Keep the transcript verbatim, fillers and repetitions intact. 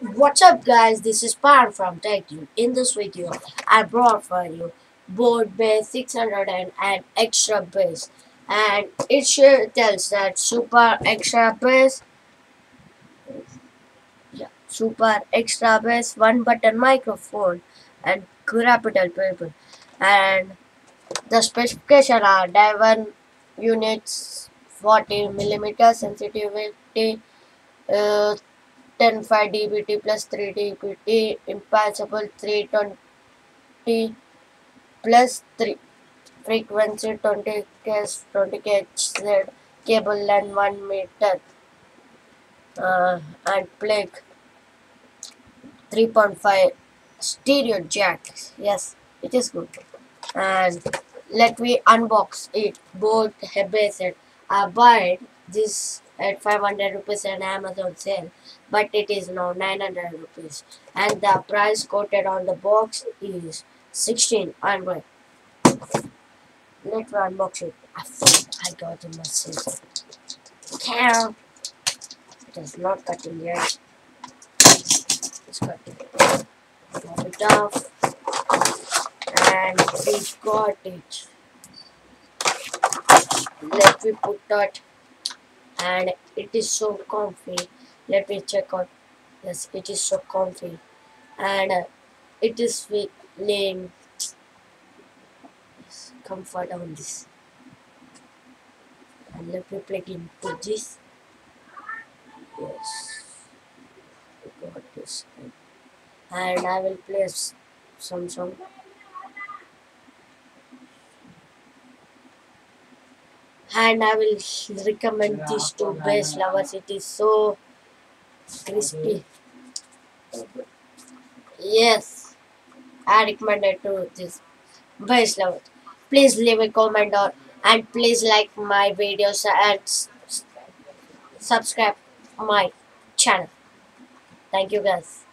What's up, guys? This is Parm from TechU. In this video, I brought for you board bass six hundred and an extra bass, and it sure tells that super extra bass, yeah, super extra bass, one button microphone, and capital people. And the specification are diamond units, forty millimeter sensitivity. Uh, ten point five D B T plus three D B T, impossible three twenty plus three, frequency twenty kilohertz, twenty kilohertz, cable length one meter, uh, and plug three point five, stereo jack. Yes, it is good. And let me unbox it. Both have bass. I buy this at five hundred rupees on Amazon sale, but it is now nine hundred rupees, and the price quoted on the box is sixteen hundred. Let me unbox it. I think I got it myself. Damn, it is not cutting yet. It's cutting. Pop it off, and we got it. Let me put that. And it is so comfy. Let me check out. Yes, it is so comfy, and uh, it is feeling comfort on this. And let me plug into this. Yes, I got this, and I will play some song. And I will recommend this to bass lovers. It is so crispy. Yes, I recommend it to this bass lovers. Please leave a comment or and please like my videos and subscribe my channel. Thank you, guys.